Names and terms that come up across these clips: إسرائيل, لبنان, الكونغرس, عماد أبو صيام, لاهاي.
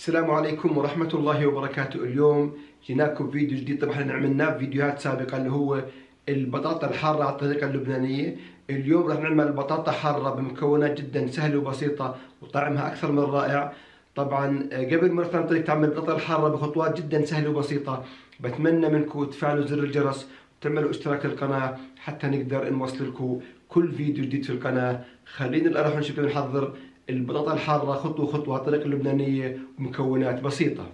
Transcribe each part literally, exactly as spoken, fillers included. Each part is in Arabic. السلام عليكم ورحمة الله وبركاته. اليوم جيناكم فيديو جديد. طبعا احنا عملناه فيديوهات سابقة اللي هو البطاطا الحارة على الطريقة اللبنانية. اليوم راح نعمل بطاطا حارة بمكونات جدا سهلة وبسيطة وطعمها أكثر من رائع. طبعا قبل ما نفهم طريقة عمل البطاطا الحارة بخطوات جدا سهلة وبسيطة، بتمنى منكم تفعلوا زر الجرس وتعملوا اشتراك للقناة حتى نقدر نوصل لكم كل فيديو جديد في القناة. خلينا الآن نروح نشوف ونحضر البطاطا الحارة خطوة خطوة على الطريقة اللبنانية ومكونات بسيطة.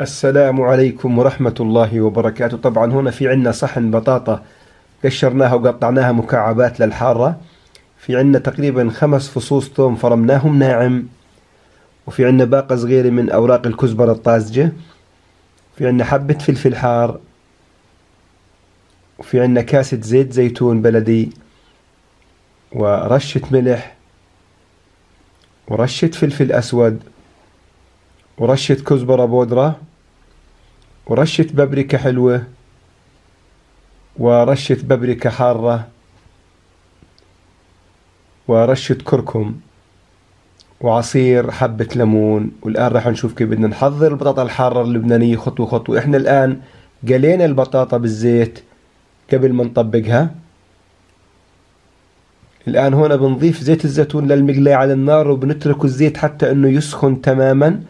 السلام عليكم ورحمة الله وبركاته. طبعا هنا في عنا صحن بطاطا قشرناها وقطعناها مكعبات للحارة. في عنا تقريبا خمس فصوص ثوم فرمناهم ناعم، وفي عنا باقة صغيرة من أوراق الكزبرة الطازجة، في عنا حبة فلفل حار، وفي عنا كاسة زيت زيتون بلدي، ورشة ملح، ورشة فلفل أسود، ورشة كزبرة بودرة، ورشة بابريكا حلوة، ورشة بابريكا حارة، ورشة كركم، وعصير حبة ليمون. والآن راح نشوف كيف بدنا نحضر البطاطا الحارة اللبنانية خطوة خطوة. احنا الآن قلينا البطاطا بالزيت قبل ما نطبقها. الآن هنا بنضيف زيت الزيتون للمقلاية على النار، وبنترك الزيت حتى انه يسخن تماما،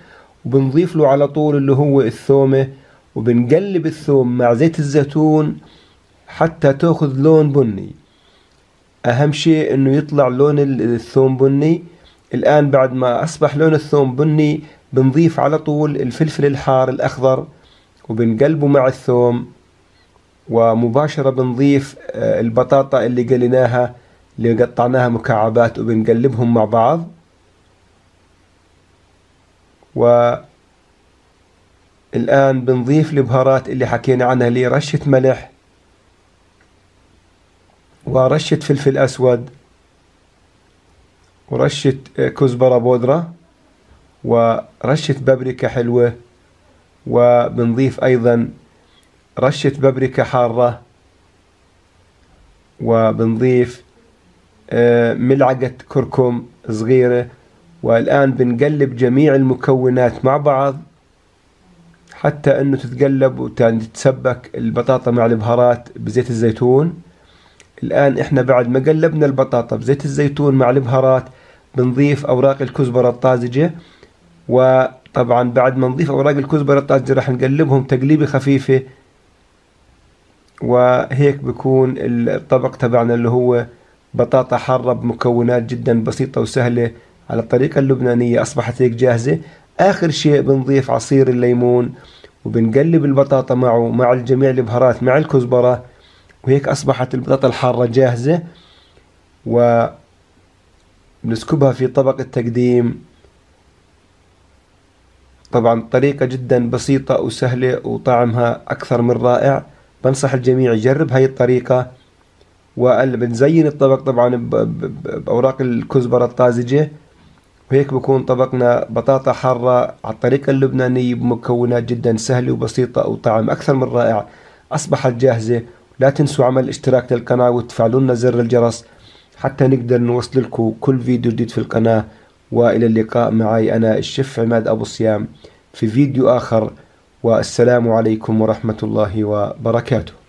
وبنضيف له على طول اللي هو الثومة، وبنقلب الثوم مع زيت الزيتون حتى تاخذ لون بني. أهم شيء إنه يطلع لون الثوم بني. الآن بعد ما أصبح لون الثوم بني بنضيف على طول الفلفل الحار الأخضر وبنقلبه مع الثوم، ومباشرة بنضيف البطاطا اللي قليناها اللي قطعناها مكعبات وبنقلبهم مع بعض. والآن بنضيف البهارات اللي حكينا عنها اللي رشة ملح ورشة فلفل أسود ورشة كزبرة بودرة ورشة بابريكا حلوة، وبنضيف أيضا رشة بابريكا حارة، وبنضيف ملعقة كركم صغيرة. والآن بنقلب جميع المكونات مع بعض حتى أنه تتقلب وتتسبك البطاطا مع البهارات بزيت الزيتون. الآن إحنا بعد ما قلبنا البطاطا بزيت الزيتون مع البهارات بنضيف أوراق الكزبرة الطازجة. وطبعا بعد ما نضيف أوراق الكزبرة الطازجة راح نقلبهم تقليبة خفيفة، وهيك بكون الطبق تبعنا اللي هو بطاطا حارة بمكونات جدا بسيطة وسهلة على الطريقة اللبنانية. أصبحت هيك جاهزة. آخر شيء بنضيف عصير الليمون وبنقلب البطاطا معه مع الجميع البهارات مع الكزبرة، وهيك أصبحت البطاطا الحارة جاهزة، وبنسكبها في طبق التقديم. طبعا طريقة جدا بسيطة وسهلة وطعمها أكثر من رائع. بنصح الجميع يجرب هاي الطريقة. وبنزين الطبق طبعا بأوراق الكزبرة الطازجة، وهيك بكون طبقنا بطاطا حارة على الطريقة اللبنانية بمكونات جدا سهلة وبسيطة وطعم أكثر من رائع. أصبحت جاهزة. لا تنسوا عمل الاشتراك للقناة وتفعلوا لنا زر الجرس حتى نقدر نوصل لكم كل فيديو جديد في القناة. وإلى اللقاء معي أنا الشيف عماد أبو صيام في فيديو آخر، والسلام عليكم ورحمة الله وبركاته.